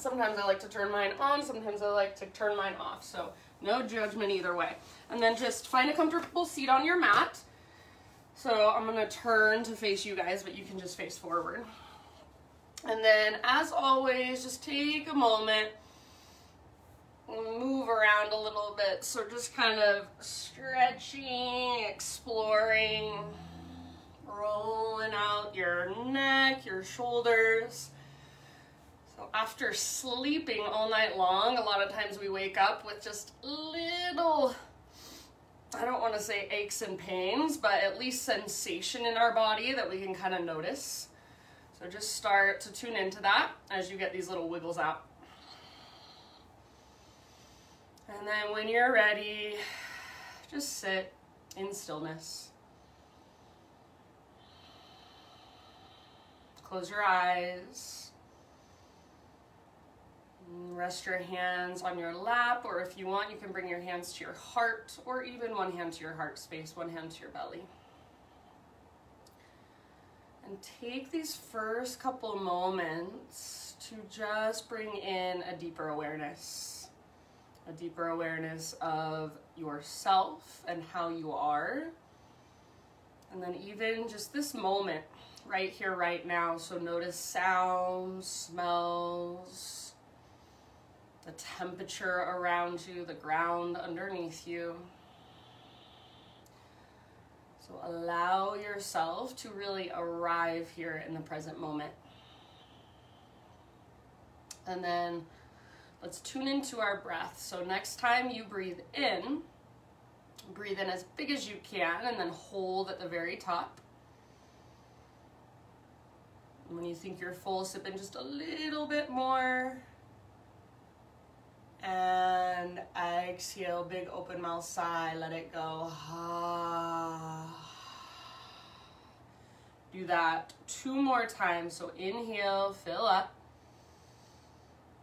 Sometimes I like to turn mine on, sometimes I like to turn mine off, so no judgment either way. And then just find a comfortable seat on your mat. So I'm gonna turn to face you guys, but you can just face forward. And then as always, just take a moment, move around a little bit. So just kind of stretching, exploring, rolling out your neck, your shoulders. After sleeping all night long, a lot of times we wake up with just little, I don't want to say aches and pains, but at least sensation in our body that we can kind of notice. So just start to tune into that as you get these little wiggles out. And then when you're ready, just sit in stillness. Close your eyes. Rest your hands on your lap, or if you want, you can bring your hands to your heart, or even one hand to your heart space, one hand to your belly. And take these first couple moments to just bring in a deeper awareness of yourself and how you are. And then even just this moment right here, right now. So notice sounds, smells, the temperature around you, the ground underneath you. So allow yourself to really arrive here in the present moment. And then let's tune into our breath. So next time you breathe in as big as you can and then hold at the very top. And when you think you're full, sip in just a little bit more. And exhale, big open mouth sigh, let it go. Do that 2 more times. So inhale, fill up,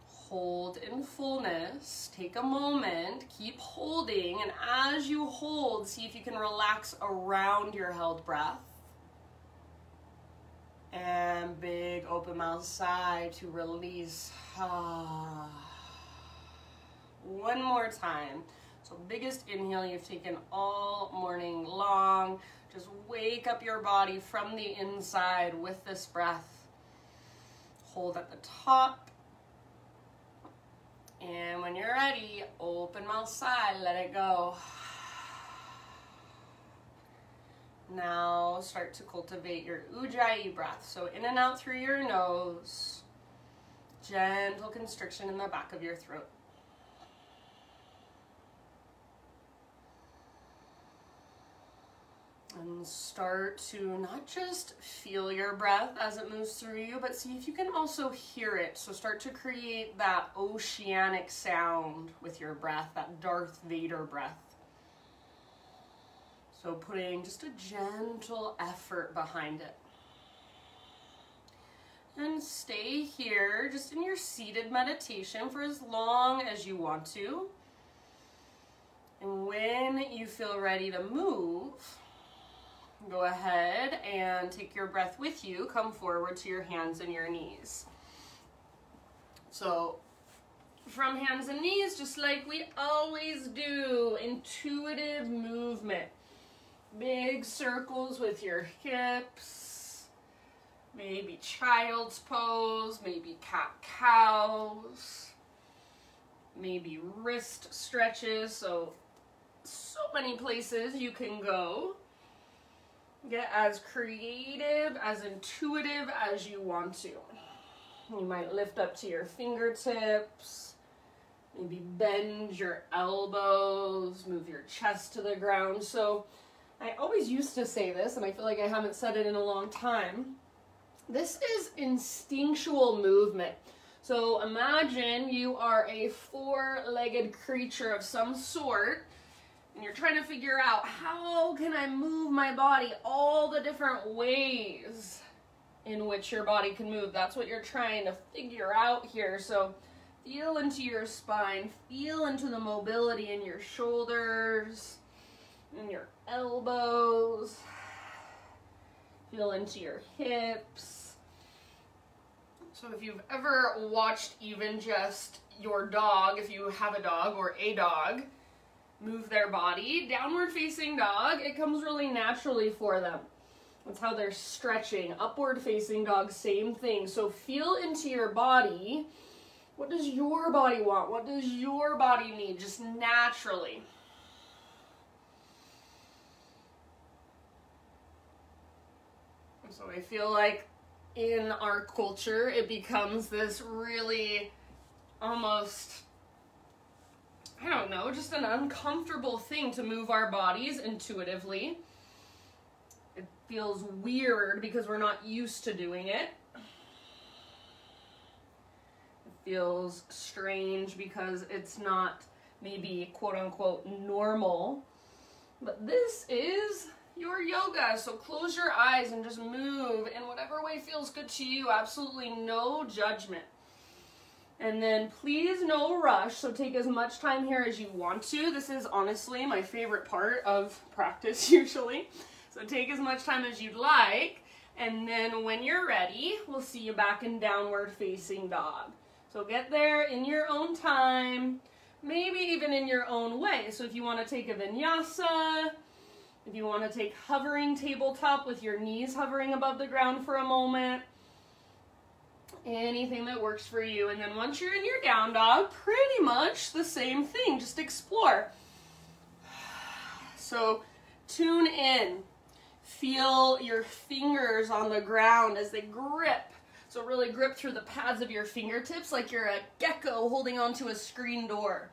hold in fullness, take a moment, keep holding, and as you hold, see if you can relax around your held breath. And big open mouth sigh to release. 1 more time. So biggest inhale you've taken all morning long. Just wake up your body from the inside with this breath. Hold at the top. And when you're ready, open mouth sigh, let it go. Now start to cultivate your Ujjayi breath. So in and out through your nose. Gentle constriction in the back of your throat. And start to not just feel your breath as it moves through you, but see if you can also hear it. So start to create that oceanic sound with your breath, that Darth Vader breath. So putting just a gentle effort behind it. And stay here just in your seated meditation for as long as you want to. And when you feel ready to move, go ahead and take your breath with you. Come forward to your hands and your knees. So from hands and knees, just like we always do, intuitive movement. Big circles with your hips. Maybe child's pose, maybe cat-cows. Maybe wrist stretches. So many places you can go. Get as creative, as intuitive as you want to. You might lift up to your fingertips, maybe bend your elbows, move your chest to the ground. So I always used to say this, and I feel like I haven't said it in a long time. This is instinctual movement. So imagine you are a 4-legged creature of some sort, and you're trying to figure out, how can I move my body, all the different ways in which your body can move. That's what you're trying to figure out here. So feel into your spine, feel into the mobility in your shoulders, in your elbows, feel into your hips. So if you've ever watched even just your dog, if you have a dog or a dog, move their body, downward facing dog, it comes really naturally for them. That's how they're stretching. Upward facing dog, same thing. So feel into your body. What does your body want? What does your body need? Just naturally. So I feel like in our culture, it becomes this really almost, I don't know, just an uncomfortable thing to move our bodies intuitively. It feels weird because we're not used to doing it. It feels strange because it's not maybe quote-unquote normal. But this is your yoga, so close your eyes and just move in whatever way feels good to you. Absolutely no judgment. And then please, no rush, so take as much time here as you want to. This is honestly my favorite part of practice usually. So take as much time as you'd like, and then when you're ready, we'll see you back in downward facing dog. So get there in your own time, maybe even in your own way. So if you want to take a vinyasa, if you want to take hovering tabletop with your knees hovering above the ground for a moment, anything that works for you. And then once you're in your down dog, pretty much the same thing, just explore. So tune in, feel your fingers on the ground as they grip. So really grip through the pads of your fingertips like you're a gecko holding onto a screen door.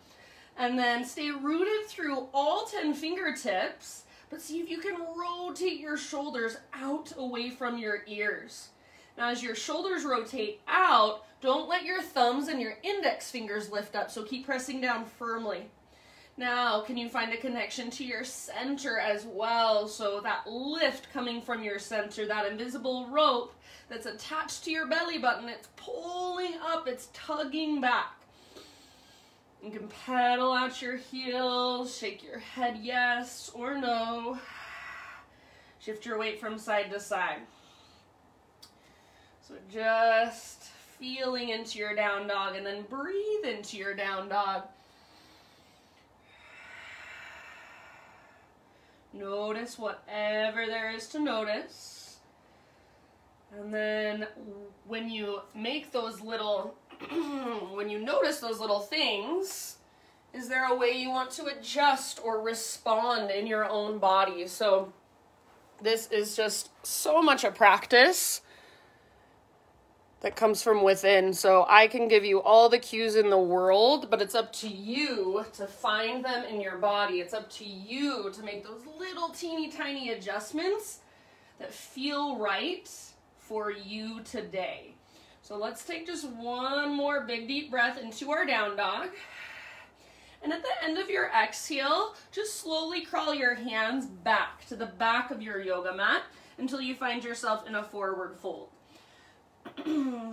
And then stay rooted through all 10 fingertips, but see if you can rotate your shoulders out away from your ears. Now as your shoulders rotate out, don't let your thumbs and your index fingers lift up, so keep pressing down firmly. Now, can you find a connection to your center as well? So that lift coming from your center, that invisible rope that's attached to your belly button, it's pulling up, it's tugging back. You can pedal out your heels, shake your head yes or no. Shift your weight from side to side. So just feeling into your down dog, and then breathe into your down dog. Notice whatever there is to notice. And then when you make those little, when you notice those little things, is there a way you want to adjust or respond in your own body? So this is just so much a practice that comes from within. So I can give you all the cues in the world, but it's up to you to find them in your body. It's up to you to make those little teeny tiny adjustments that feel right for you today. So let's take just one more big deep breath into our down dog. And at the end of your exhale, just slowly crawl your hands back to the back of your yoga mat until you find yourself in a forward fold.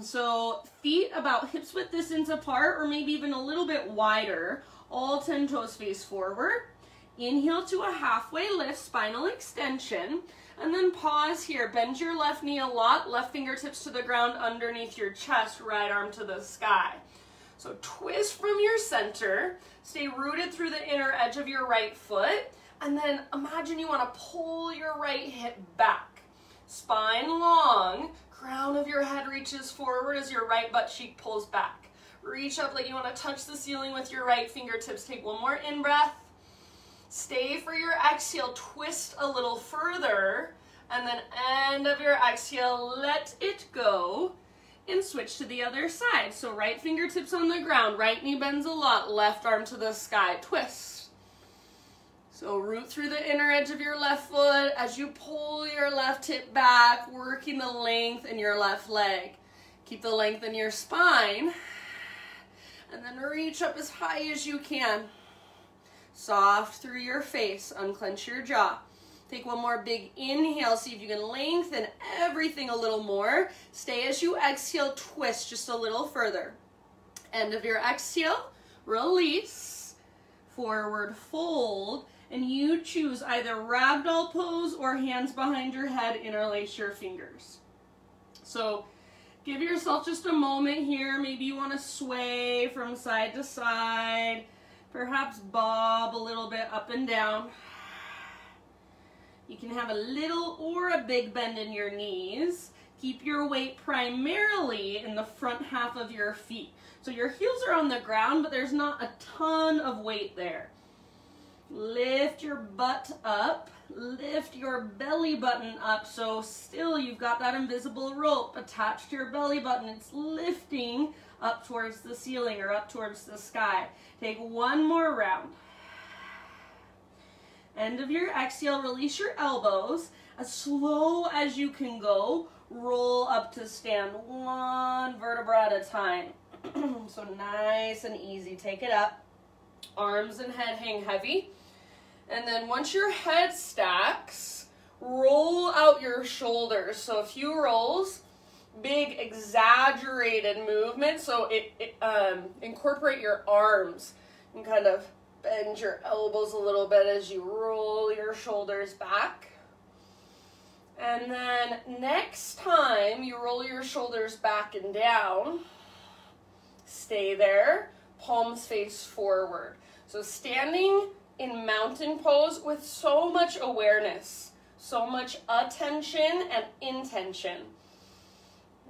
So feet about hips width distance apart, or maybe even a little bit wider, all 10 toes face forward. Inhale to a halfway lift, spinal extension, and then pause here. Bend your left knee a lot, left fingertips to the ground underneath your chest, right arm to the sky. So twist from your center, stay rooted through the inner edge of your right foot, and then imagine you want to pull your right hip back. Spine long, crown of your head reaches forward as your right butt cheek pulls back. Reach up like you want to touch the ceiling with your right fingertips. Take one more in breath. Stay for your exhale, twist a little further, and then end of your exhale, let it go, and switch to the other side. So right fingertips on the ground, right knee bends a lot, left arm to the sky, twist. So root through the inner edge of your left foot as you pull your left hip back, working the length in your left leg. Keep the length in your spine, and then reach up as high as you can. Soft through your face, unclench your jaw. Take one more big inhale, see if you can lengthen everything a little more. Stay as you exhale, twist just a little further. End of your exhale, release, forward fold, and you choose either ragdoll pose or hands behind your head, interlace your fingers. So Give yourself just a moment here. Maybe you want to sway from side to side, perhaps bob a little bit up and down. You can have a little or a big bend in your knees. Keep your weight primarily in the front half of your feet. So your heels are on the ground, but there's not a ton of weight there. Lift your butt up, lift your belly button up, so still you've got that invisible rope attached to your belly button. It's lifting up towards the ceiling or up towards the sky. Take one more round. End of your exhale, release your elbows as slow as you can go. Roll up to stand, one vertebra at a time. So nice and easy. Take it up. Arms and head hang heavy. And then once your head stacks, roll out your shoulders. So a few rolls, big exaggerated movement. So incorporate your arms and kind of bend your elbows a little bit as you roll your shoulders back. And then next time you roll your shoulders back and down, stay there, palms face forward. So standing in mountain pose with so much awareness, so much attention and intention.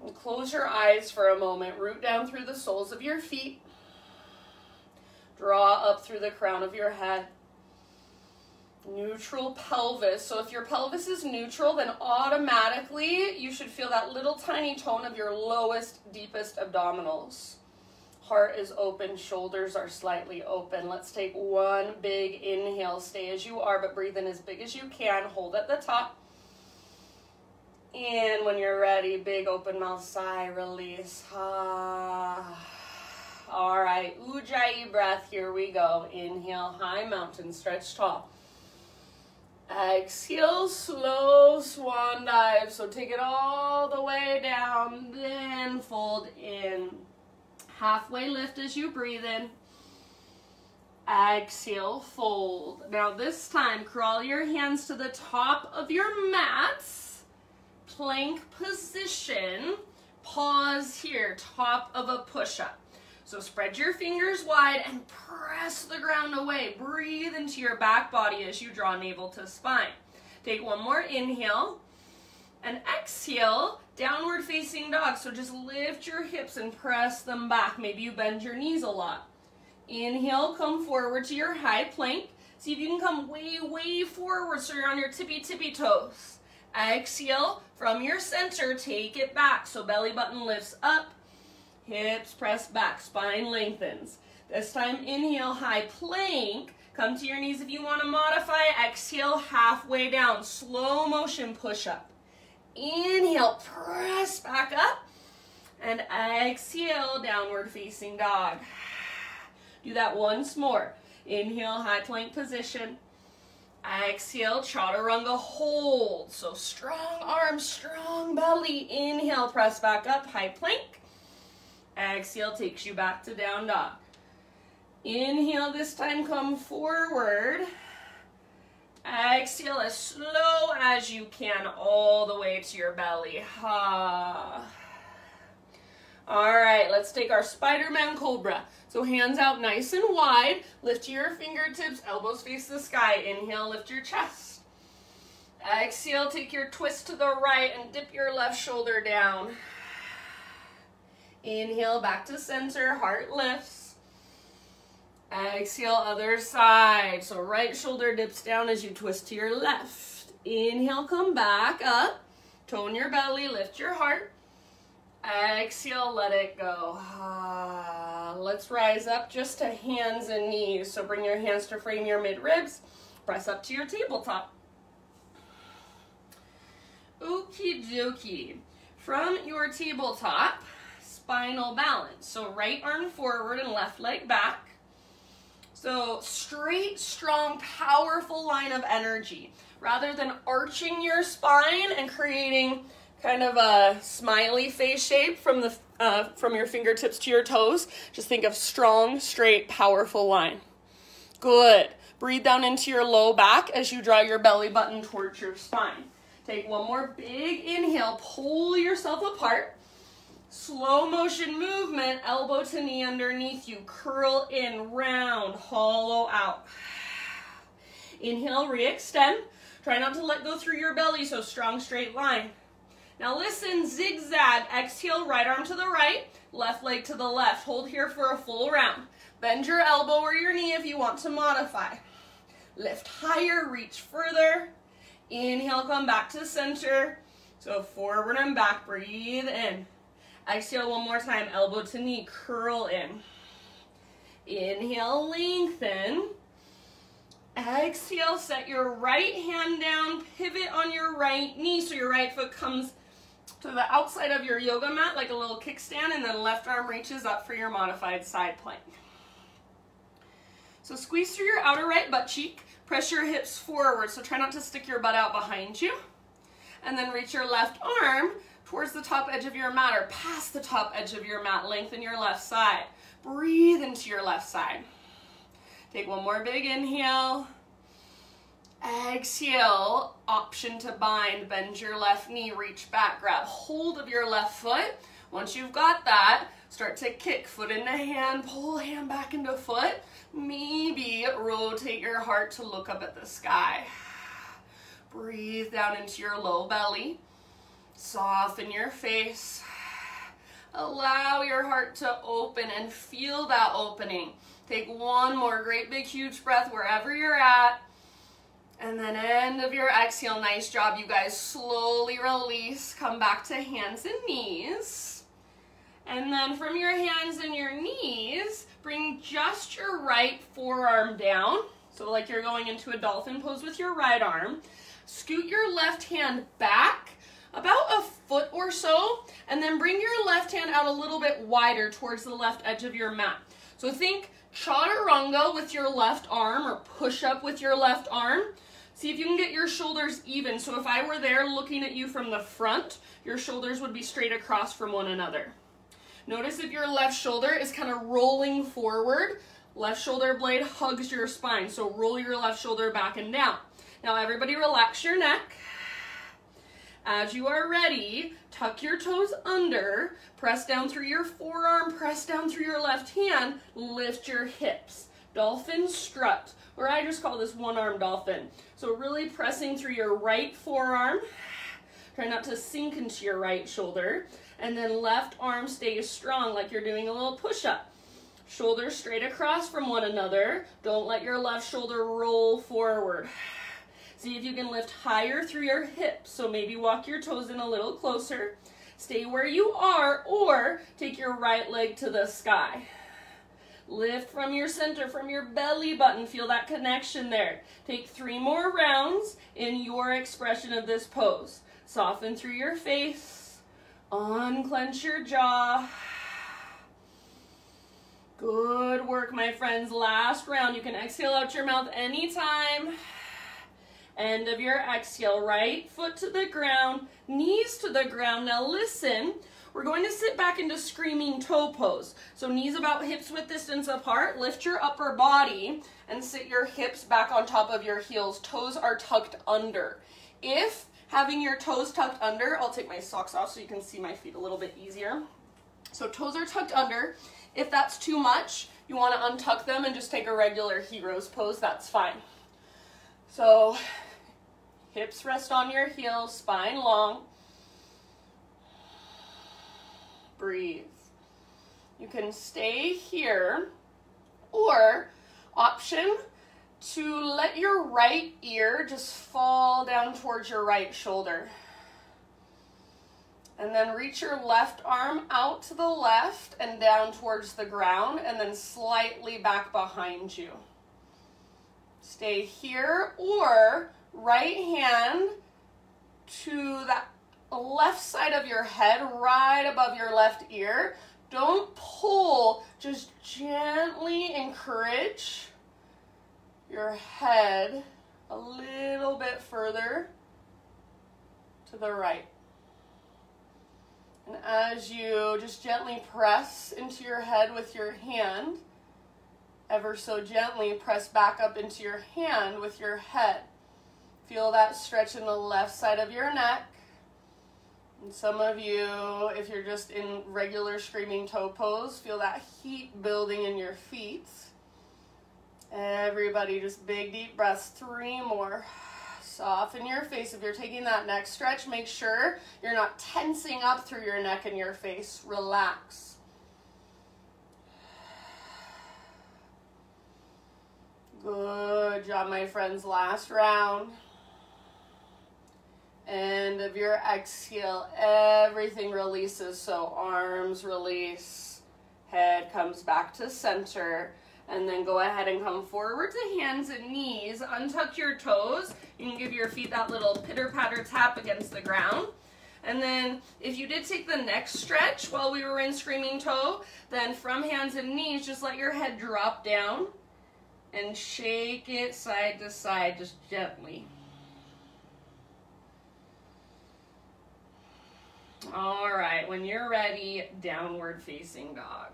And close your eyes for a moment. Root down through the soles of your feet. Draw up through the crown of your head. Neutral pelvis. So if your pelvis is neutral, then automatically you should feel that little tiny tone of your lowest, deepest abdominals. Heart is open, shoulders are slightly open. Let's take one big inhale. Stay as you are, but breathe in as big as you can. Hold at the top. And when you're ready, big open mouth sigh, release. Ah. All right, Ujjayi breath, here we go. Inhale, high mountain, stretch tall. Exhale, slow swan dive. So take it all the way down, then fold in. Halfway lift as you breathe in. Exhale, fold. Now this time, crawl your hands to the top of your mats. Plank position. Pause here, top of a push-up. So spread your fingers wide and press the ground away. Breathe into your back body as you draw navel to spine. Take one more inhale and exhale, downward facing dog. So just lift your hips and press them back. Maybe you bend your knees a lot. Inhale, come forward to your high plank. See if you can come way, way forward so you're on your tippy toes. Exhale, from your center, take it back. So belly button lifts up. Hips press back, spine lengthens. This time, inhale, high plank. Come to your knees if you want to modify. Exhale, halfway down, slow motion push-up. Inhale, press back up. And exhale, downward facing dog. Do that once more. Inhale, high plank position. Exhale, chaturanga hold. So strong arms, strong belly. Inhale, press back up, high plank. Exhale takes you back to down dog. Inhale, this time come forward. Exhale as slow as you can all the way to your belly. Ha. All right, let's take our Spider-Man Cobra. So hands out nice and wide. Lift your fingertips, elbows face the sky. Inhale, lift your chest. Exhale, take your twist to the right and dip your left shoulder down. Inhale, back to center, heart lifts. Exhale, other side. So right shoulder dips down as you twist to your left. Inhale, come back up. Tone your belly, lift your heart. Exhale, let it go. Let's rise up just to hands and knees. So bring your hands to frame your mid-ribs. Press up to your tabletop. Okie dokie. From your tabletop, spinal balance. So right arm forward and left leg back. So straight, strong, powerful line of energy. Rather than arching your spine and creating kind of a smiley face shape from your fingertips to your toes, just think of strong, straight, powerful line. Good. Breathe down into your low back as you draw your belly button towards your spine. Take one more big inhale, pull yourself apart. Slow motion movement, elbow to knee underneath you. Curl in, round, hollow out. Inhale, re-extend. Try not to let go through your belly, so strong straight line. Now listen, zigzag, exhale, right arm to the right, left leg to the left. Hold here for a full round. Bend your elbow or your knee if you want to modify. Lift higher, reach further. Inhale, come back to center. So forward and back, breathe in. Exhale one more time, elbow to knee, curl in. Inhale, lengthen. Exhale, set your right hand down, pivot on your right knee so your right foot comes to the outside of your yoga mat like a little kickstand, and then left arm reaches up for your modified side plank. So squeeze through your outer right butt cheek, press your hips forward, so try not to stick your butt out behind you, and then reach your left arm towards the top edge of your mat or past the top edge of your mat. Lengthen your left side, breathe into your left side. Take one more big inhale. Exhale, option to bind. Bend your left knee, reach back, grab hold of your left foot. Once you've got that, start to kick, foot into hand, pull hand back into foot. Maybe rotate your heart to look up at the sky. Breathe down into your low belly. Soften your face. Allow your heart to open and feel that opening. Take one more great big huge breath wherever you're at. And then end of your exhale. Nice job, you guys. Slowly release. Come back to hands and knees. And then from your hands and your knees, bring just your right forearm down. So like you're going into a dolphin pose with your right arm. Scoot your left hand back about a foot or so, and then bring your left hand out a little bit wider towards the left edge of your mat. So think chaturanga with your left arm, or push up with your left arm. See if you can get your shoulders even. So if I were there looking at you from the front, your shoulders would be straight across from one another. Notice if your left shoulder is kind of rolling forward, left shoulder blade hugs your spine. So roll your left shoulder back and down. Now everybody relax your neck. As you are ready, tuck your toes under, press down through your forearm, press down through your left hand, lift your hips. Dolphin strut, or I just call this one-arm dolphin. So really pressing through your right forearm, try not to sink into your right shoulder, and then left arm stays strong like you're doing a little push-up. Shoulders straight across from one another. Don't let your left shoulder roll forward. See if you can lift higher through your hips. So maybe walk your toes in a little closer. Stay where you are, or take your right leg to the sky. Lift from your center, from your belly button. Feel that connection there. Take three more rounds in your expression of this pose. Soften through your face. Unclench your jaw. Good work, my friends. Last round. You can exhale out your mouth anytime. End of your exhale, right foot to the ground, knees to the ground. Now listen, we're going to sit back into screaming toe pose. So knees about hips width distance apart, lift your upper body and sit your hips back on top of your heels. Toes are tucked under. If having your toes tucked under, I'll take my socks off so you can see my feet a little bit easier. So toes are tucked under. If that's too much, you want to untuck them and just take a regular hero's pose, that's fine. So hips rest on your heels, spine long. Breathe. You can stay here, or option to let your right ear just fall down towards your right shoulder. And then reach your left arm out to the left and down towards the ground, and then slightly back behind you. Stay here, or right hand to the left side of your head, right above your left ear. Don't pull, just gently encourage your head a little bit further to the right. And as you just gently press into your head with your hand, ever so gently, press back up into your hand with your head. Feel that stretch in the left side of your neck. And some of you, if you're just in regular screaming toe pose, feel that heat building in your feet. Everybody, just big deep breaths, 3 more. Soften your face. If you're taking that neck stretch, make sure you're not tensing up through your neck and your face. Relax. Good job, my friends. Last round. End of your exhale, everything releases. So arms release, head comes back to center. And then go ahead and come forward to hands and knees. Untuck your toes. You can give your feet that little pitter-patter tap against the ground. And then if you did take the next stretch while we were in screaming toe, then from hands and knees, just let your head drop down and shake it side to side, just gently. All right, when you're ready, downward facing dog.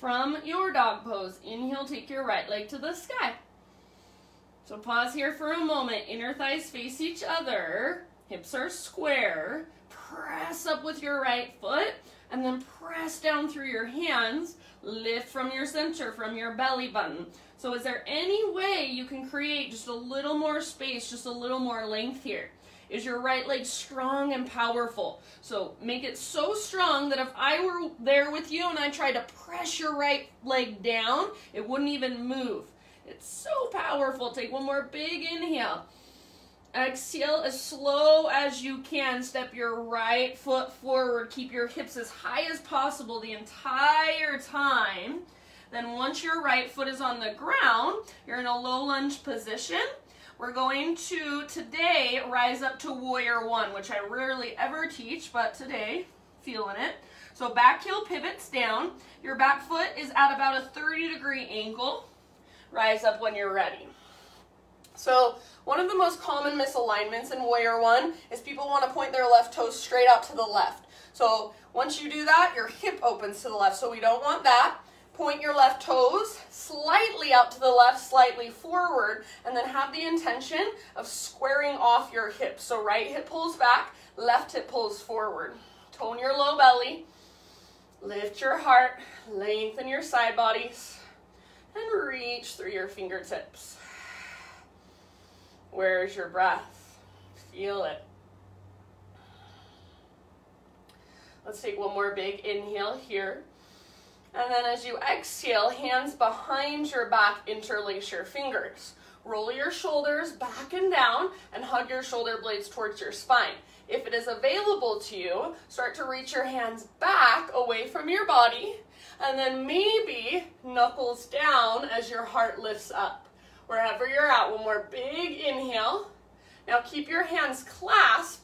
From your dog pose, inhale, take your right leg to the sky. So pause here for a moment. Inner thighs face each other. Hips are square. Press up with your right foot and then press down through your hands. Lift from your center, from your belly button. So is there any way you can create just a little more space, just a little more length here? Is your right leg strong and powerful? So make it so strong that if I were there with you and I tried to press your right leg down, it wouldn't even move. It's so powerful. Take one more big inhale. Exhale as slow as you can. Step your right foot forward. Keep your hips as high as possible the entire time. Then once your right foot is on the ground, you're in a low lunge position. We're going to, today, rise up to warrior one, which I rarely ever teach, but today, feeling it. So back heel pivots down. Your back foot is at about a 30-degree angle. Rise up when you're ready. So one of the most common misalignments in warrior one is people want to point their left toes straight out to the left. So once you do that, your hip opens to the left, so we don't want that. Point your left toes slightly out to the left, slightly forward, and then have the intention of squaring off your hips. So right hip pulls back, left hip pulls forward. Tone your low belly, lift your heart, lengthen your side bodies, and reach through your fingertips. Where's your breath? Feel it. Let's take one more big inhale here. And then as you exhale, hands behind your back, interlace your fingers. Roll your shoulders back and down and hug your shoulder blades towards your spine. If it is available to you, start to reach your hands back away from your body and then maybe knuckles down as your heart lifts up. Wherever you're at, one more big inhale. Now keep your hands clasped.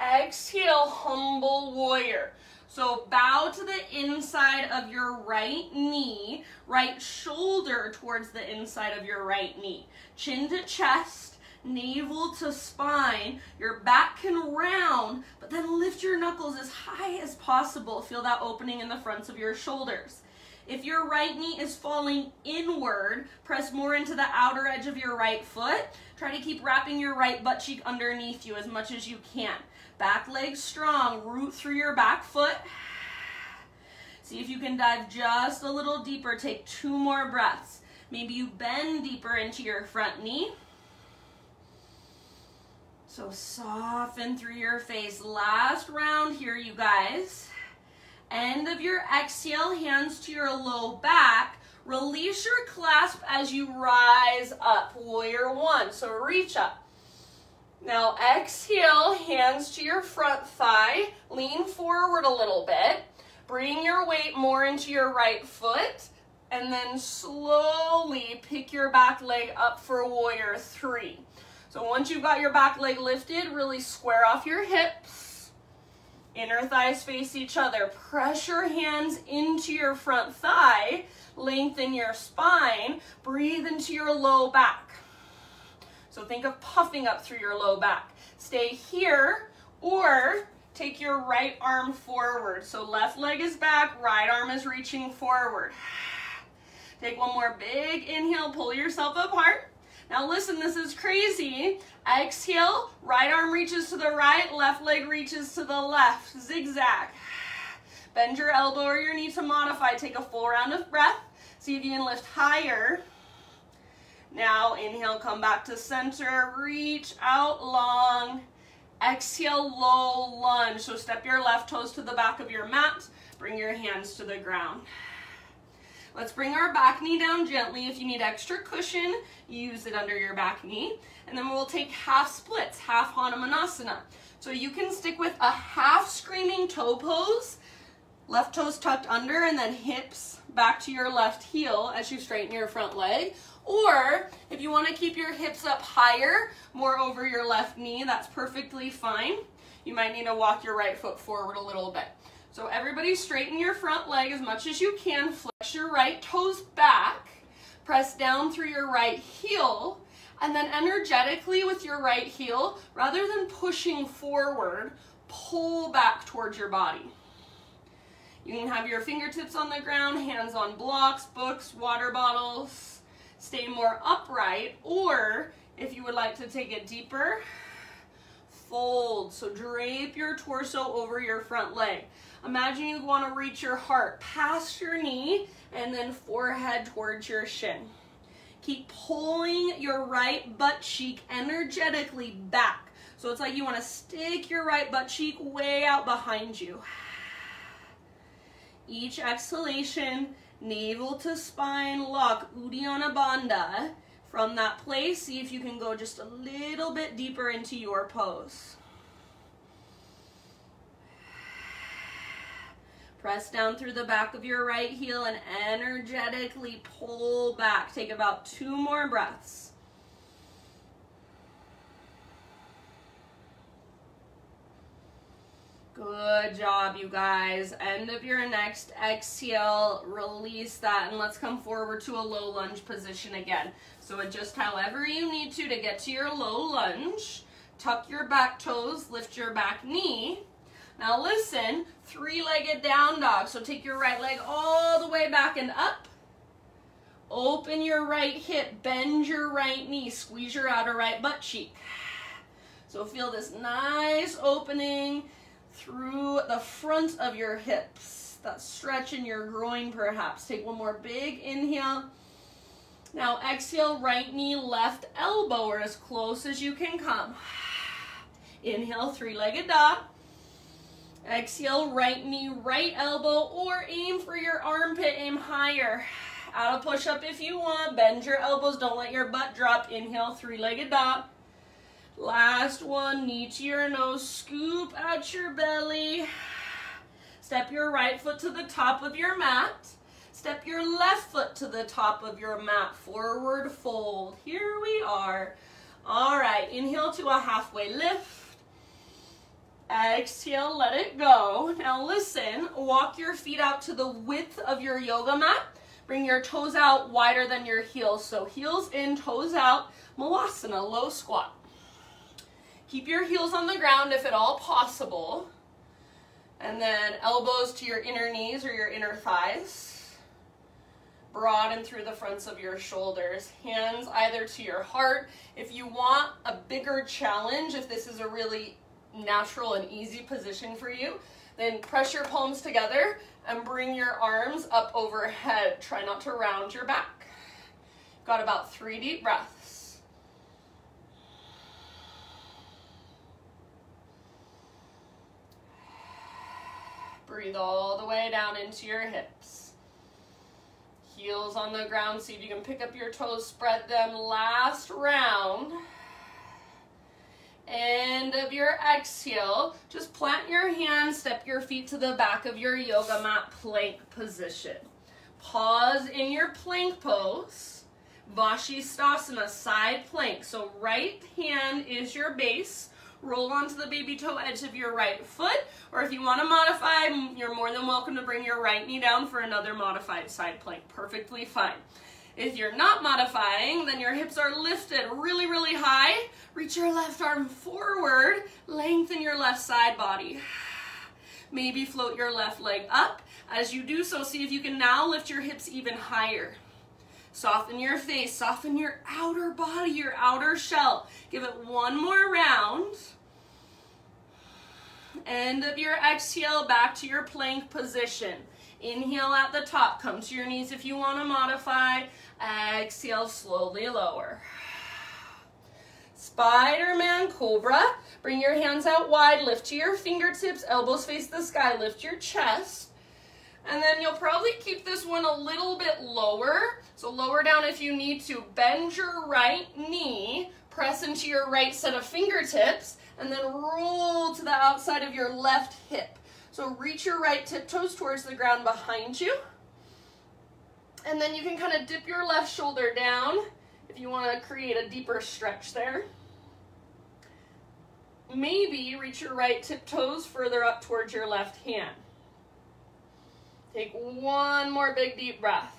Exhale, humble warrior. So bow to the inside of your right knee, right shoulder towards the inside of your right knee. Chin to chest, navel to spine. Your back can round, but then lift your knuckles as high as possible. Feel that opening in the fronts of your shoulders. If your right knee is falling inward, press more into the outer edge of your right foot. Try to keep wrapping your right butt cheek underneath you as much as you can. Back leg strong, root through your back foot. See if you can dive just a little deeper. Take 2 more breaths. Maybe you bend deeper into your front knee. So soften through your face. Last round here, you guys. End of your exhale, hands to your low back. Release your clasp as you rise up, warrior one. So reach up. Now exhale, hands to your front thigh, lean forward a little bit, bring your weight more into your right foot, and then slowly pick your back leg up for warrior three. So once you've got your back leg lifted, really square off your hips, inner thighs face each other, press your hands into your front thigh, lengthen your spine, breathe into your low back. So think of puffing up through your low back. Stay here or take your right arm forward. So left leg is back, right arm is reaching forward. Take one more big inhale, pull yourself apart. Now listen, this is crazy. Exhale, right arm reaches to the right, left leg reaches to the left. Zigzag. Bend your elbow or your knee to modify. Take a full round of breath. See if you can lift higher. Now inhale, come back to center, reach out long. Exhale, low lunge. So step your left toes to the back of your mat. Bring your hands to the ground. Let's bring our back knee down gently. If you need extra cushion, use it under your back knee. And then we'll take half splits, half Hanumanasana. So you can stick with a half screaming toe pose, left toes tucked under, and then hips back to your left heel as you straighten your front leg. Or if you want to keep your hips up higher, more over your left knee, that's perfectly fine. You might need to walk your right foot forward a little bit. So everybody straighten your front leg as much as you can, flex your right toes back, press down through your right heel, and then energetically with your right heel, rather than pushing forward, pull back towards your body. You can have your fingertips on the ground, hands on blocks, books, water bottles, stay more upright, or if you would like to take it deeper, fold. So drape your torso over your front leg. Imagine you want to reach your heart past your knee and then forehead towards your shin. Keep pulling your right butt cheek energetically back. So it's like you want to stick your right butt cheek way out behind you. Each exhalation, navel to spine lock, Uddiyana Bandha. From that place, see if you can go just a little bit deeper into your pose. Press down through the back of your right heel and energetically pull back. Take about 2 more breaths. Good job, you guys. End of your next exhale, release that, and let's come forward to a low lunge position again. So adjust however you need to get to your low lunge. Tuck your back toes, lift your back knee. Now listen, 3-legged down dog. So take your right leg all the way back and up. Open your right hip, bend your right knee, squeeze your outer right butt cheek. So feel this nice opening through the front of your hips, that stretch in your groin perhaps. Take one more big inhale. Now exhale, right knee, left elbow, or as close as you can come. Inhale, 3-legged dog. Exhale, right knee, right elbow, or aim for your armpit, aim higher. Out of push-up if you want, bend your elbows, don't let your butt drop. Inhale, 3-legged dog. Last one, knee to your nose, scoop out your belly. Step your right foot to the top of your mat. Step your left foot to the top of your mat, forward fold. Here we are. All right, inhale to a halfway lift. Exhale, let it go. Now listen, walk your feet out to the width of your yoga mat. Bring your toes out wider than your heels. So heels in, toes out, Malasana, low squat. Keep your heels on the ground if at all possible. And then elbows to your inner knees or your inner thighs. Broaden through the fronts of your shoulders. Hands either to your heart. If you want a bigger challenge, if this is a really natural and easy position for you, then press your palms together and bring your arms up overhead. Try not to round your back. Got about 3 deep breaths. Breathe all the way down into your hips. Heels on the ground. See if you can pick up your toes, spread them. Last round. End of your exhale. Just plant your hands, step your feet to the back of your yoga mat, plank position. Pause in your plank pose. Vashisthasana, side plank. So right hand is your base. Roll onto the baby toe edge of your right foot, or if you want to modify, you're more than welcome to bring your right knee down for another modified side plank. Perfectly fine. If you're not modifying, then your hips are lifted really, really high. Reach your left arm forward, lengthen your left side body. Maybe float your left leg up. As you do so, see if you can now lift your hips even higher. Soften your face, soften your outer body, your outer shell. Give it one more round. End of your exhale, back to your plank position. Inhale at the top, come to your knees if you want to modify. Exhale, slowly lower. Spider-Man Cobra. Bring your hands out wide, lift to your fingertips, elbows face the sky, lift your chest. And then you'll probably keep this one a little bit lower. So lower down if you need to. Bend your right knee, press into your right set of fingertips, and then roll to the outside of your left hip. So reach your right tiptoes towards the ground behind you. And then you can kind of dip your left shoulder down if you want to create a deeper stretch there. Maybe reach your right tiptoes further up towards your left hand. Take one more big deep breath.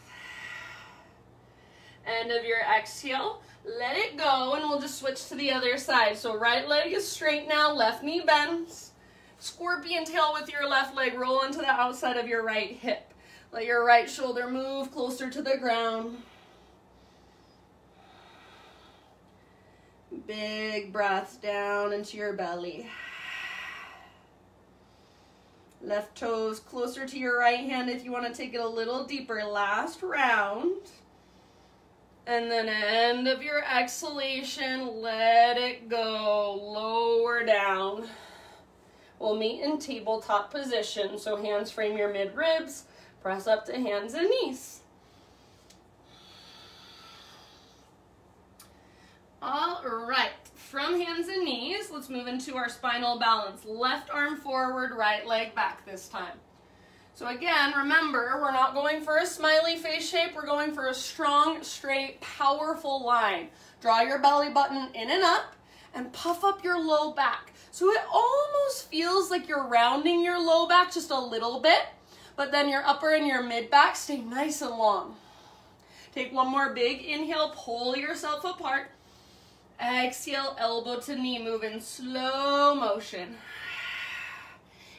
End of your exhale. Let it go, and we'll just switch to the other side. So right leg is straight now, left knee bends. Scorpion tail with your left leg, roll into the outside of your right hip. Let your right shoulder move closer to the ground. Big breaths down into your belly. Left toes closer to your right hand if you want to take it a little deeper. Last round. And then end of your exhalation, let it go, lower down. We'll meet in tabletop position. So hands frame your mid ribs, press up to hands and knees. All right, from hands and knees, let's move into our spinal balance. Left arm forward, right leg back this time. So again, remember, we're not going for a smiley face shape. We're going for a strong, straight, powerful line. Draw your belly button in and up and puff up your low back. So it almost feels like you're rounding your low back just a little bit, but then your upper and your mid back stay nice and long. Take one more big inhale, pull yourself apart. Exhale, elbow to knee, move in slow motion.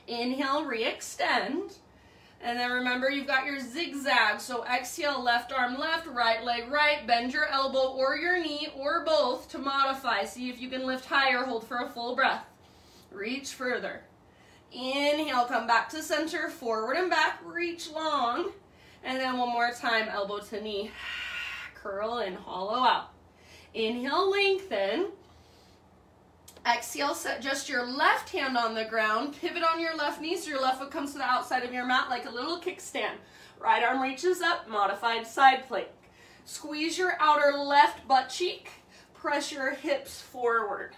Inhale, re-extend. And then remember, you've got your zigzag. So exhale, left arm left, right leg right. Bend your elbow or your knee or both to modify. See if you can lift higher, hold for a full breath. Reach further. Inhale, come back to center, forward and back, reach long. And then one more time, elbow to knee. Curl and hollow out. Inhale, lengthen. Exhale, set just your left hand on the ground. Pivot on your left knee so your left foot comes to the outside of your mat like a little kickstand. Right arm reaches up, modified side plank. Squeeze your outer left butt cheek. Press your hips forward.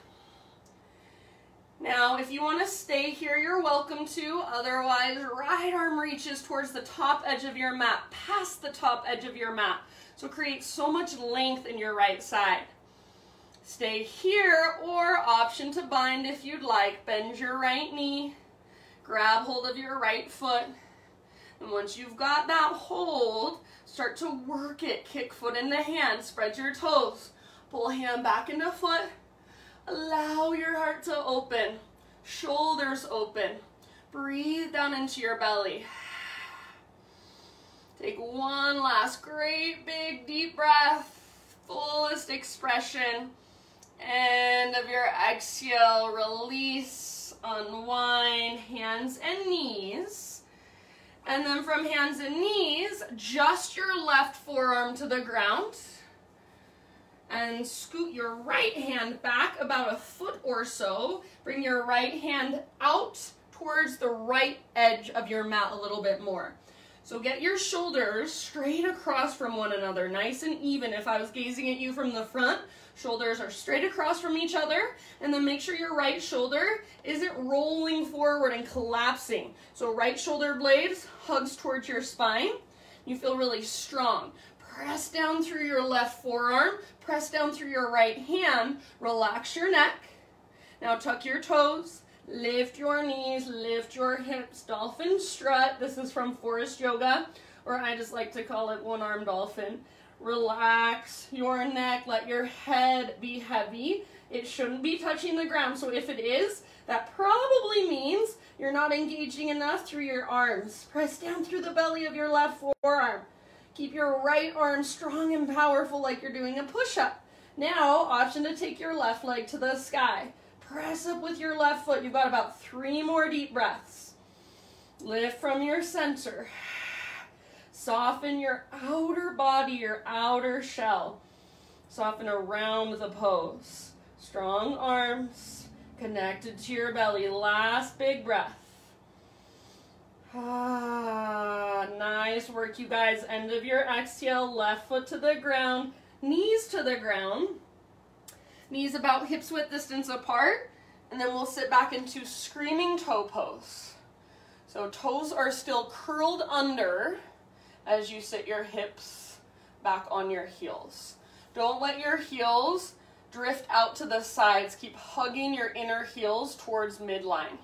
Now, if you want to stay here, you're welcome to. Otherwise, right arm reaches towards the top edge of your mat, past the top edge of your mat. So create so much length in your right side. Stay here, or option to bind if you'd like. Bend your right knee, grab hold of your right foot, and once you've got that hold, start to work it. Kick foot into hand, spread your toes, pull hand back into foot, allow your heart to open, shoulders open, breathe down into your belly. Take one last great big deep breath, fullest expression. End of your exhale, release, unwind, hands and knees. And then from hands and knees, just your left forearm to the ground and scoot your right hand back about a foot or so. Bring your right hand out towards the right edge of your mat a little bit more. So get your shoulders straight across from one another, nice and even. If I was gazing at you from the front, shoulders are straight across from each other, and then make sure your right shoulder isn't rolling forward and collapsing. So right shoulder blades hugs towards your spine. You feel really strong. Press down through your left forearm, press down through your right hand, relax your neck. Now tuck your toes. Lift your knees, lift your hips, dolphin strut. This is from Forest Yoga, or I just like to call it one arm dolphin. Relax your neck, let your head be heavy. It shouldn't be touching the ground, so if it is, that probably means you're not engaging enough through your arms. Press down through the belly of your left forearm. Keep your right arm strong and powerful like you're doing a push-up. Now, option to take your left leg to the sky. Press up with your left foot. You've got about 3 more deep breaths. Lift from your center. Soften your outer body, your outer shell. Soften around the pose. Strong arms connected to your belly. Last big breath. Ah, nice work, you guys. End of your exhale, left foot to the ground, knees to the ground, knees about hips width distance apart, and then we'll sit back into screaming toe pose. So toes are still curled under as you sit your hips back on your heels. Don't let your heels drift out to the sides. Keep hugging your inner heels towards midline.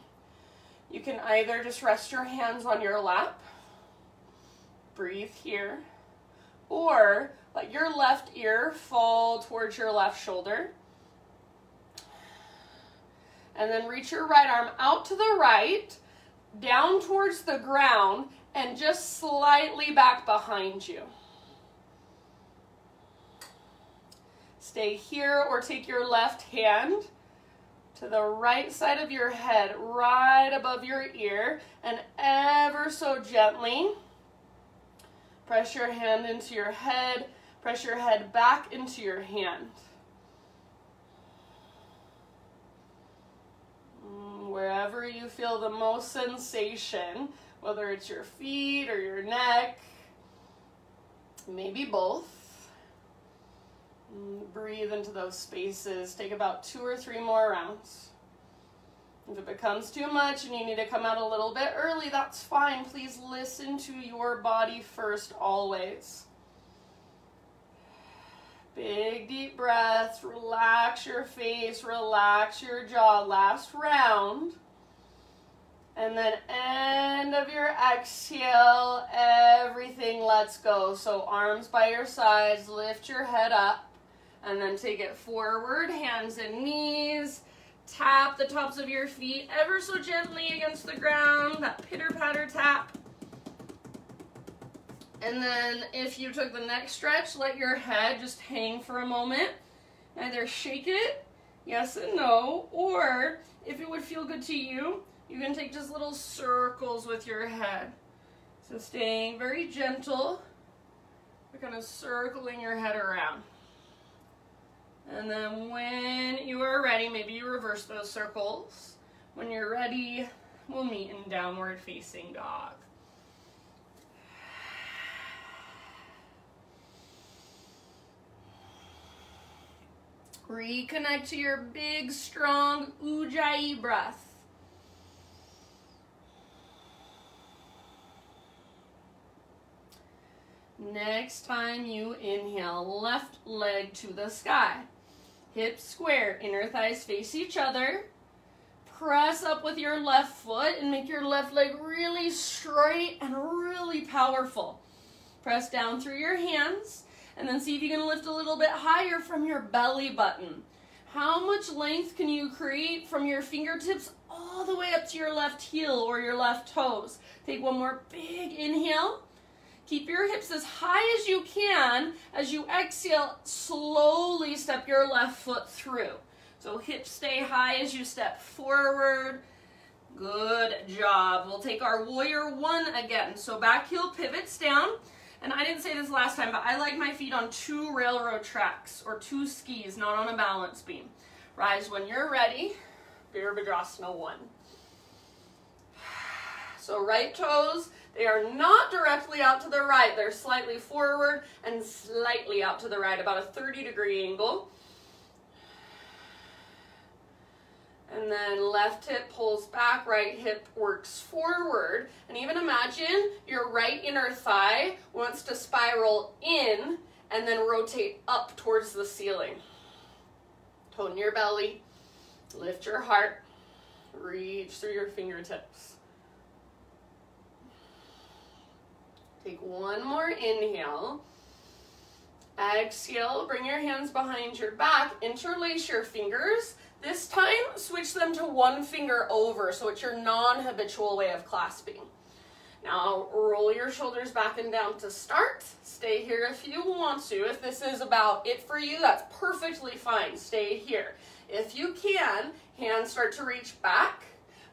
You can either just rest your hands on your lap, breathe here, or let your left ear fall towards your left shoulder. And then reach your right arm out to the right, down towards the ground, and just slightly back behind you. Stay here or take your left hand to the right side of your head, right above your ear, and ever so gently press your hand into your head, press your head back into your hand. Wherever you feel the most sensation, whether it's your feet or your neck, maybe both. Breathe into those spaces. Take about 2 or 3 more rounds. If it becomes too much and you need to come out a little bit early, that's fine. Please listen to your body first, always. Big deep breaths. Relax your face. Relax your jaw. Last round. And then end of your exhale, everything lets go. So arms by your sides, lift your head up. And then take it forward, hands and knees. Tap the tops of your feet ever so gently against the ground, that pitter-patter tap. And then if you took the next stretch, let your head just hang for a moment. Either shake it, yes and no, or if it would feel good to you, you can take just little circles with your head. So staying very gentle, but kind of circling your head around. And then when you are ready, maybe you reverse those circles. When you're ready, we'll meet in downward facing dog. Reconnect to your big, strong Ujjayi breath. Next time you inhale, left leg to the sky. Hips square, inner thighs face each other. Press up with your left foot and make your left leg really straight and really powerful. Press down through your hands and then see if you can lift a little bit higher from your belly button. How much length can you create from your fingertips all the way up to your left heel or your left toes? Take one more big inhale. Keep your hips as high as you can. As you exhale, slowly step your left foot through. So hips stay high as you step forward. Good job. We'll take our warrior one again. So back heel pivots down. And I didn't say this last time, but I like my feet on 2 railroad tracks or 2 skis, not on a balance beam. Rise when you're ready. Virabhadrasana 1. So right toes, they are not directly out to the right. They're slightly forward and slightly out to the right, about a 30-degree angle. And then left hip pulls back, right hip works forward. And even imagine your right inner thigh wants to spiral in and then rotate up towards the ceiling. Tone your belly, lift your heart, reach through your fingertips. Take one more inhale. Exhale, bring your hands behind your back, interlace your fingers. This time, switch them to one finger over, so it's your non-habitual way of clasping. Now roll your shoulders back and down to start. Stay here if you want to. If this is about it for you, that's perfectly fine. Stay here. If you can, hands start to reach back,